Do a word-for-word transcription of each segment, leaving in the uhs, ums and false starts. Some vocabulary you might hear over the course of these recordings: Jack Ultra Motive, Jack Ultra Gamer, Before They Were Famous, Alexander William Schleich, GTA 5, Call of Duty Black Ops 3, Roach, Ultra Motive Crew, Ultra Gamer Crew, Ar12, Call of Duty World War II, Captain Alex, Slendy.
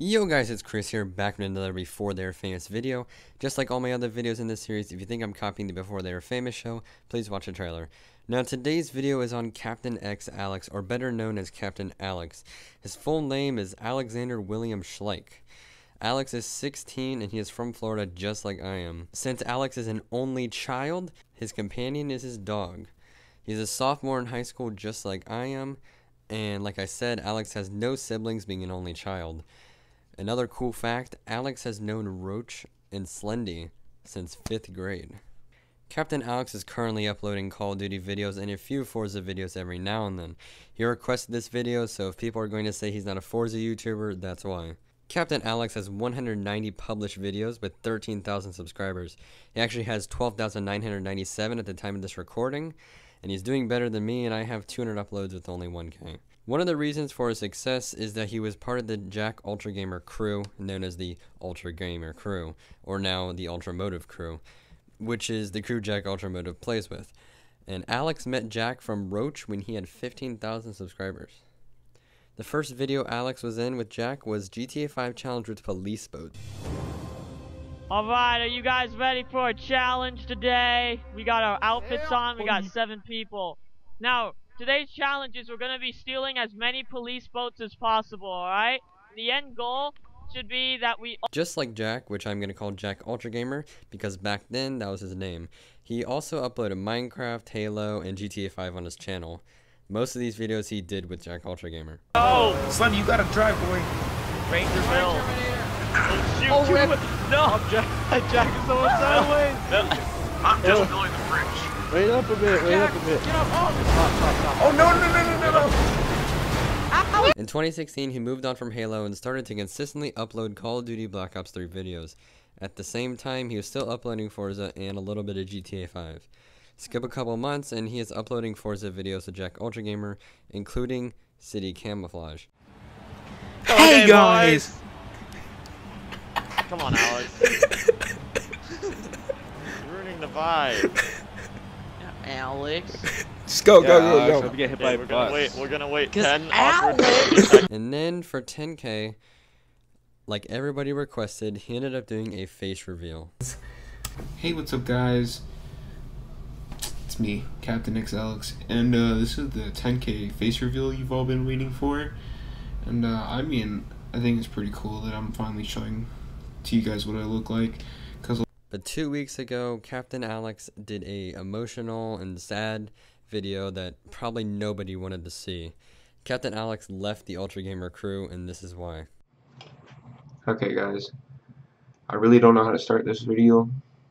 Yo guys, it's Chris here, back with another Before They Were Famous video. Just like all my other videos in this series, if you think I'm copying the Before They Were Famous show, please watch a trailer. Now today's video is on Captain X Alex, or better known as Captain Alex. His full name is Alexander William Schleich. Alex is sixteen and he is from Florida just like I am. Since Alex is an only child, his companion is his dog. He's a sophomore in high school just like I am, and like I said, Alex has no siblings being an only child. Another cool fact, Alex has known Roach and Slendy since fifth grade. Captain Alex is currently uploading Call of Duty videos and a few Forza videos every now and then. He requested this video, so if people are going to say he's not a Forza YouTuber, that's why. Captain Alex has one hundred ninety published videos with thirteen thousand subscribers. He actually has twelve thousand nine hundred ninety-seven at the time of this recording, and he's doing better than me, and I have two hundred uploads with only one K. One of the reasons for his success is that he was part of the Jack Ultra Gamer Crew, known as the Ultra Gamer Crew, or now the Ultra Motive Crew, which is the crew Jack Ultra Motive plays with. And Alex met Jack from Roach when he had fifteen thousand subscribers. The first video Alex was in with Jack was G T A five Challenge with Police Boat. Alright, are you guys ready for a challenge today? We got our outfits on, we got seven people. Now, today's challenge is we're going to be stealing as many police boats as possible, alright? The end goal should be that we... Just like Jack, which I'm going to call Jack Ultra Gamer, because back then that was his name. He also uploaded Minecraft, Halo, and G T A five on his channel. Most of these videos he did with Jack Ultra Gamer. Oh! Slendy, you got to drive, boy. Ranger Bill. Shoot oh, you with... No! I'm Jack, Jack is so sideways. I'm just building the bridge. Wait up a bit, wait Jack, up a bit. Get up. Oh, stop, stop, stop. Oh, no, no, no, no, no, no. In twenty sixteen, he moved on from Halo and started to consistently upload Call of Duty Black Ops three videos. At the same time, he was still uploading Forza and a little bit of G T A five. Skip a couple months and he is uploading Forza videos to Jack Ultra Gamer, including City Camouflage. Hey, hey guys! Come on, Alex. You're ruining the vibe. Alex. Just go, yeah, go, go, go. Hope you get hit yeah, by we're a gonna wait, we're gonna wait ten awkward And then for ten K, like everybody requested, he ended up doing a face reveal. Hey, what's up, guys? It's me, Captain X Alex, and uh, this is the ten K face reveal you've all been waiting for. And uh, I mean, I think it's pretty cool that I'm finally showing to you guys what I look like. But two weeks ago, Captain Alex did a emotional and sad video that probably nobody wanted to see. Captain Alex left the Ultra Gamer Crew, and this is why. Okay guys, I really don't know how to start this video,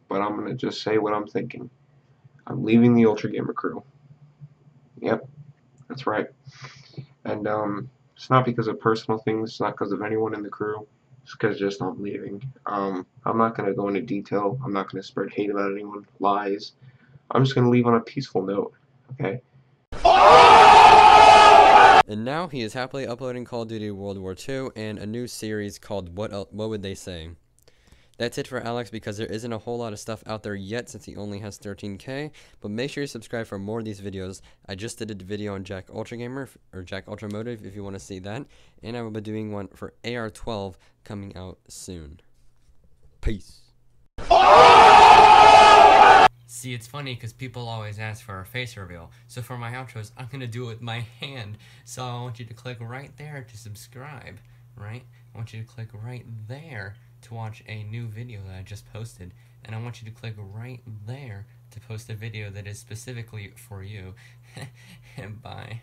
but I'm going to just say what I'm thinking. I'm leaving the Ultra Gamer Crew. Yep, that's right. And um, it's not because of personal things, it's not because of anyone in the crew. Because just I'm leaving. Um, I'm not going to go into detail. I'm not going to spread hate about anyone. Lies. I'm just going to leave on a peaceful note. Okay? And now he is happily uploading Call of Duty World War Two and a new series called What El What Would They Say? That's it for Alex because there isn't a whole lot of stuff out there yet since he only has thirteen K. But make sure you subscribe for more of these videos. I just did a video on Jack Ultra Gamer or Jack Ultra Motive if you want to see that. And I will be doing one for A R twelve coming out soon. Peace. See, it's funny because people always ask for a face reveal. So for my outros, I'm going to do it with my hand. So I want you to click right there to subscribe, right? I want you to click right there to watch a new video that I just posted, and I want you to click right there to post a video that is specifically for you. And bye.